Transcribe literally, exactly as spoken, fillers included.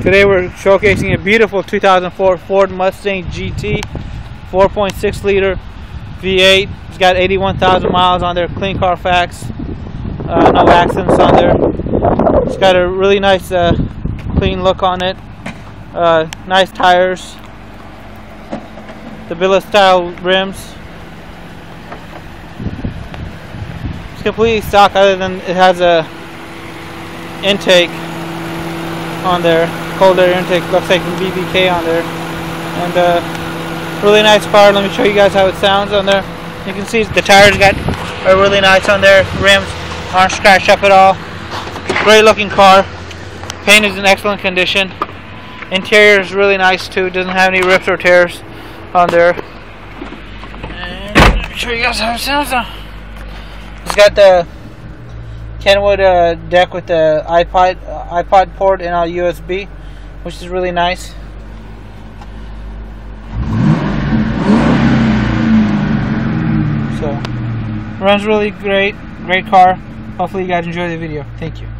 Today we're showcasing a beautiful two thousand four Ford Mustang G T four point six liter V eight. It's got eighty-one thousand miles on there, clean Carfax, uh, no accidents on there. It's got a really nice uh, clean look on it, uh, nice tires, the billet style rims. It's completely stock other than it has a intake on there, cold air intake, looks like B B K on there, and uh, really nice car. Let me show you guys how it sounds on there. You can see the tires got are really nice on there, rims aren't scratched up at all. Great looking car, paint is in excellent condition, interior is really nice too, doesn't have any rips or tears on there. And let me show you guys how it sounds on. It's got the Kenwood uh, deck with the iPod uh, iPod port and our U S B, which is really nice. So runs really great, great car. Hopefully you guys enjoy the video. Thank you.